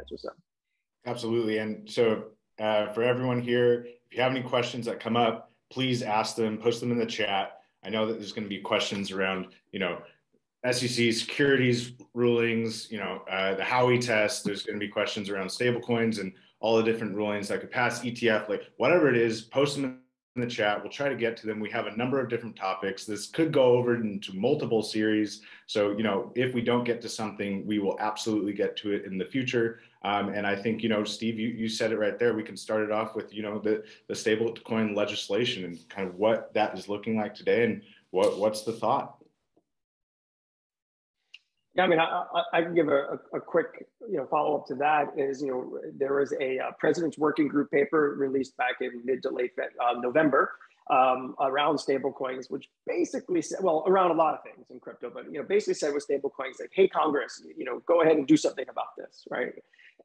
minutes or so. Absolutely. And so for everyone here, if you have any questions that come up, please ask them, post them in the chat. I know that there's going to be questions around, SEC securities rulings, the Howey test. There's going to be questions around stablecoins and all the different rulings that could pass, ETF, like whatever it is, post them in the chat. We'll try to get to them. We have a number of different topics. This could go over into multiple series. So, if we don't get to something, we will absolutely get to it in the future. And I think, Steve, you said it right there. We can start it off with, the stablecoin legislation and kind of what that is looking like today and what's the thought. Yeah, I mean, I can give a quick, follow-up to that is, there was a President's Working Group paper released back in mid to late November around stablecoins, which basically said, well, around a lot of things in crypto, but, basically said with stablecoins, like, hey, Congress, go ahead and do something about this, right?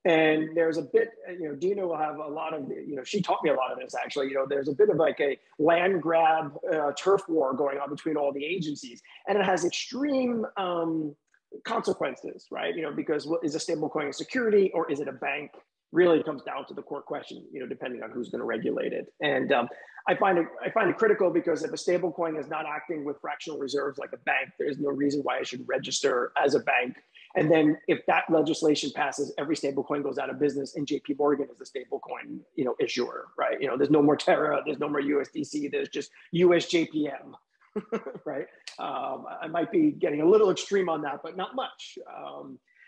And there's a bit, Dina will have a lot of, she taught me a lot of this, actually. There's a bit of like a land grab turf war going on between all the agencies, and it has extreme... consequences, right? Because is a stablecoin a security or is it a bank? Really comes down to the core question, depending on who's going to regulate it. And I find it critical because if a stablecoin is not acting with fractional reserves like a bank, there is no reason why it should register as a bank. And then if that legislation passes, every stablecoin goes out of business and JP Morgan is the stablecoin, issuer, right? There's no more Terra, there's no more USDC, there's just USJPM. Right? I might be getting a little extreme on that, but not much.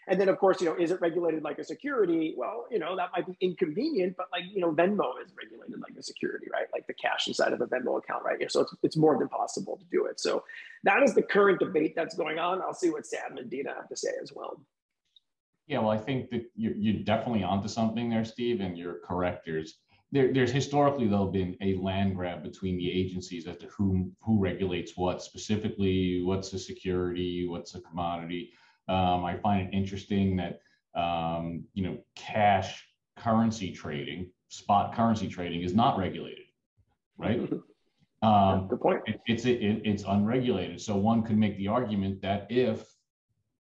And then, of course, is it regulated like a security? Well, that might be inconvenient, but like, Venmo is regulated like a security, right? Like the cash inside of a Venmo account, right? So it's more than possible to do it. So that is the current debate that's going on. I'll see what Sam and Dina have to say as well. Yeah, well, I think that you're definitely onto something there, Steve, and you're correct. There's historically, though, been a land grab between the agencies as to who regulates what specifically, what's a security, what's a commodity. I find it interesting that, cash currency trading, spot currency trading is not regulated, right? Good point. It's unregulated. So one could make the argument that if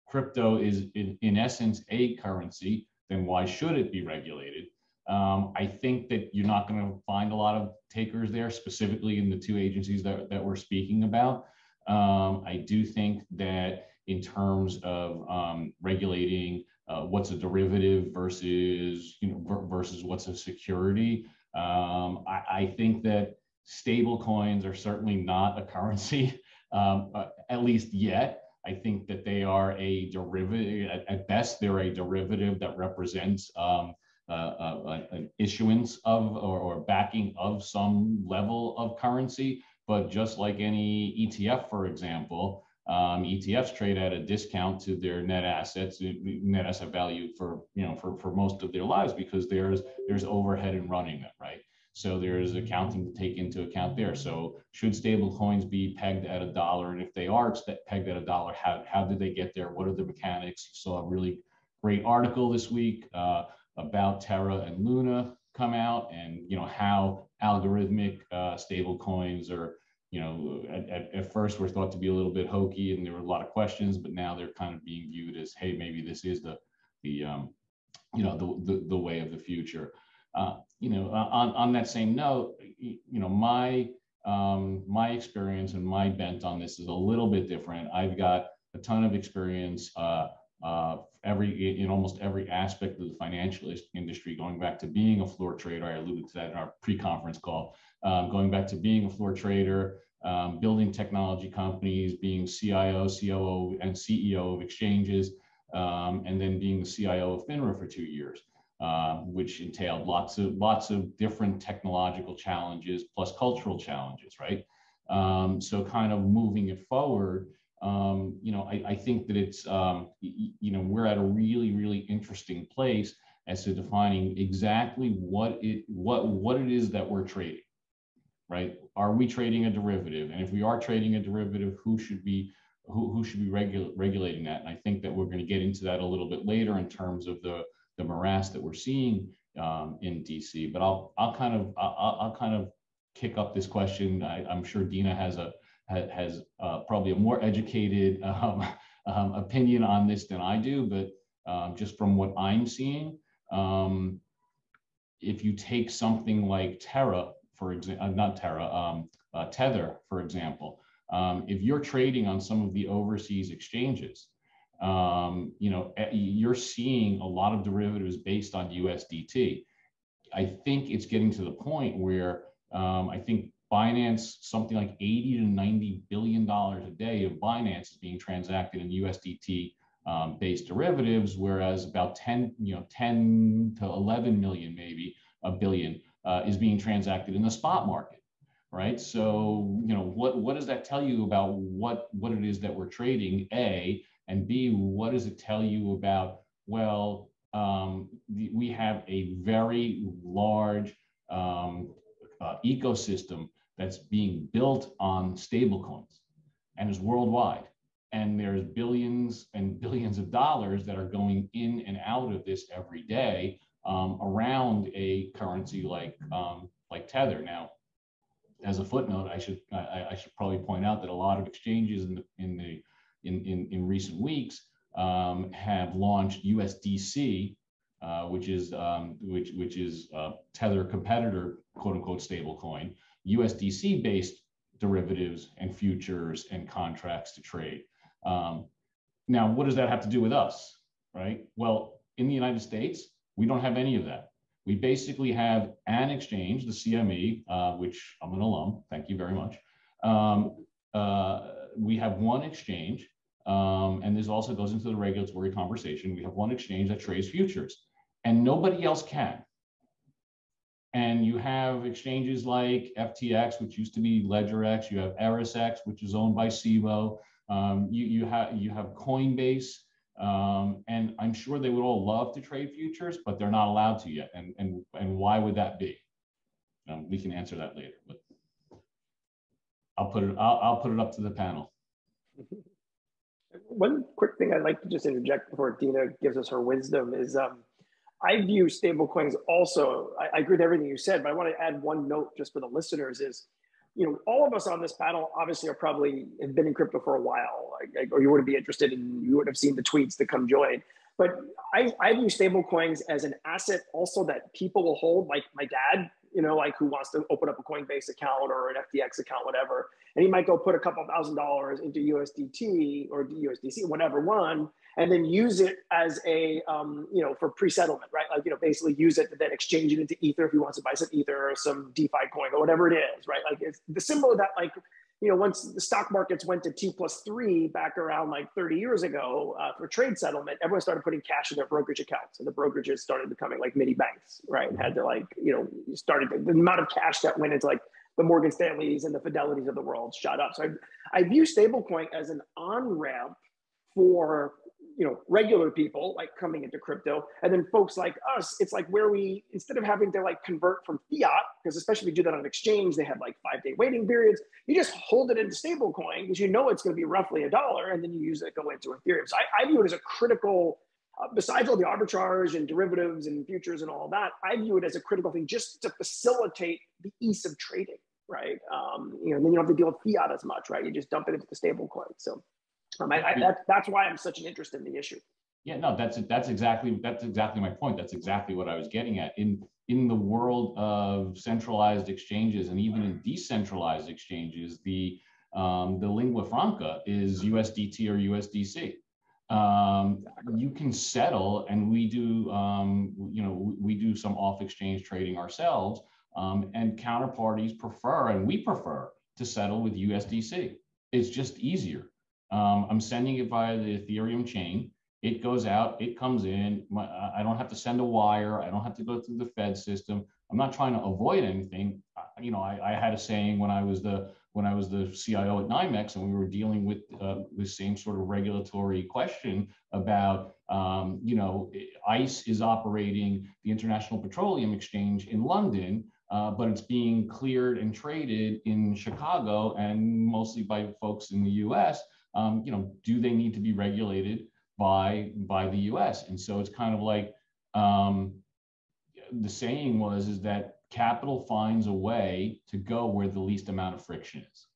crypto is in essence a currency, then why should it be regulated? I think that you're not going to find a lot of takers there, specifically in the two agencies that we're speaking about. I do think that in terms of regulating what's a derivative versus, versus what's a security, I think that stable coins are certainly not a currency, at least yet. I think that they are a derivative, at best, they're a derivative that represents an issuance of or backing of some level of currency. But just like any ETF, for example, ETFs trade at a discount to their net assets, net asset value for, for most of their lives because there's overhead in running them, right? So there's accounting to take into account there. So should stable coins be pegged at $1? And if they are pegged at $1, how did they get there? What are the mechanics? So a really great article this week about Terra and Luna come out, and how algorithmic stable coins are. At first were thought to be a little bit hokey, and there were a lot of questions, but now they're kind of being viewed as, hey, maybe this is the way of the future. On that same note, my experience and my bent on this is a little bit different. I've got a ton of experience. In almost every aspect of the financial industry, going back to being a floor trader. I alluded to that in our pre-conference call, going back to being a floor trader, building technology companies, being CIO, COO, and CEO of exchanges, and then being the CIO of FINRA for 2 years, which entailed lots of different technological challenges plus cultural challenges, right? So kind of moving it forward, I think that it's, we're at a really, really interesting place as to defining exactly what it is that we're trading, right? Are we trading a derivative? And if we are trading a derivative, who should be regulating that? And I think that we're going to get into that a little bit later in terms of the morass that we're seeing in DC. But I'll kind of kick up this question. I'm sure Dina has probably a more educated opinion on this than I do, but just from what I'm seeing, If you take something like Terra, for example, Tether, for example, if you're trading on some of the overseas exchanges, you know, you're seeing a lot of derivatives based on USDT. I think it's getting to the point where I think Binance, something like $80 to $90 billion a day of Binance is being transacted in USDT based derivatives, whereas about 10 to 11 million, maybe a billion, is being transacted in the spot market. Right. So, you know, what does that tell you about what it is that we're trading, A, and B, what does it tell you about, well, we have a very large ecosystem that's being built on stablecoins and is worldwide. And there's billions and billions of dollars that are going in and out of this every day around a currency like Tether. Now, as a footnote, I should probably point out that a lot of exchanges in recent weeks have launched USDC, which is Tether competitor, quote unquote, stablecoin, USDC based derivatives and futures and contracts to trade. Now, what does that have to do with us, right? Well, in the United States, we don't have any of that. We basically have an exchange, the CME, which I'm an alum, thank you very much. We have one exchange, and this also goes into the regulatory conversation. We have one exchange that trades futures, and nobody else can. And you have exchanges like FTX, which used to be LedgerX. You have ErisX, which is owned by CBO. You have Coinbase. And I'm sure they would all love to trade futures, but they're not allowed to yet. And why would that be? We can answer that later, but I'll put it up to the panel. One quick thing I'd like to just interject before Dina gives us her wisdom is I view stablecoins also. I agree with everything you said, but I want to add one note just for the listeners is, you know, all of us on this panel obviously are probably have been in crypto for a while, or you would be interested in, you would have seen the tweets to come join. But I view stablecoins as an asset also that people will hold, like my dad, you know, like who wants to open up a Coinbase account or an FTX account, whatever. And he might go put a couple $1,000s into USDT or USDC, whatever one, and then use it as a, you know, for pre-settlement, right? Like, you know, basically use it to then exchange it into Ether if he wants to buy some Ether or some DeFi coin or whatever it is, right? Like it's the similar that, like, you know, once the stock markets went to T+3 back around like 30 years ago for trade settlement, everyone started putting cash in their brokerage accounts, and the brokerages started becoming like mini banks, right? And had to, like, you know, started the amount of cash that went into like the Morgan Stanleys and the Fidelities of the world shot up. So I view stablecoin as an on-ramp for, you know, regular people like coming into crypto, and then folks like us, it's like where we, instead of having to like convert from fiat, because especially if you do that on exchange, they have like 5-day waiting periods. You just hold it into stablecoin because you know it's going to be roughly $1, and then you use it, go into Ethereum. So I view it as a critical, besides all the arbitrage and derivatives and futures and all that, I view it as a critical thing just to facilitate the ease of trading, right? You know, then you don't have to deal with fiat as much, right? You just dump it into the stablecoin. So that's why I'm such an interest in the issue. Yeah, no, that's exactly my point. That's exactly what I was getting at. In the world of centralized exchanges and even in decentralized exchanges, the lingua franca is USDT or USDC. You can settle, and we do, you know, we do some off-exchange trading ourselves, and counterparties prefer, and we prefer to settle with USDC. It's just easier. I'm sending it via the Ethereum chain. It goes out, it comes in. I don't have to send a wire. I don't have to go through the Fed system. I'm not trying to avoid anything. You know, I had a saying when I was the CIO at NYMEX, and we were dealing with the same sort of regulatory question about, you know, ICE is operating the International Petroleum Exchange in London, but it's being cleared and traded in Chicago and mostly by folks in the US. You know, do they need to be regulated by the US? And so it's kind of like the saying was, is that capital finds a way to go where the least amount of friction is.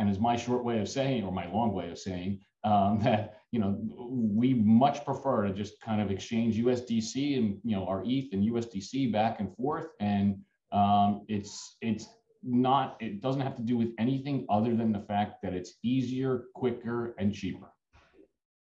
And is my short way of saying, or my long way of saying, that, you know, we much prefer to just kind of exchange USDC and, you know, our ETH and USDC back and forth. And it doesn't have to do with anything other than the fact that it's easier, quicker, and cheaper.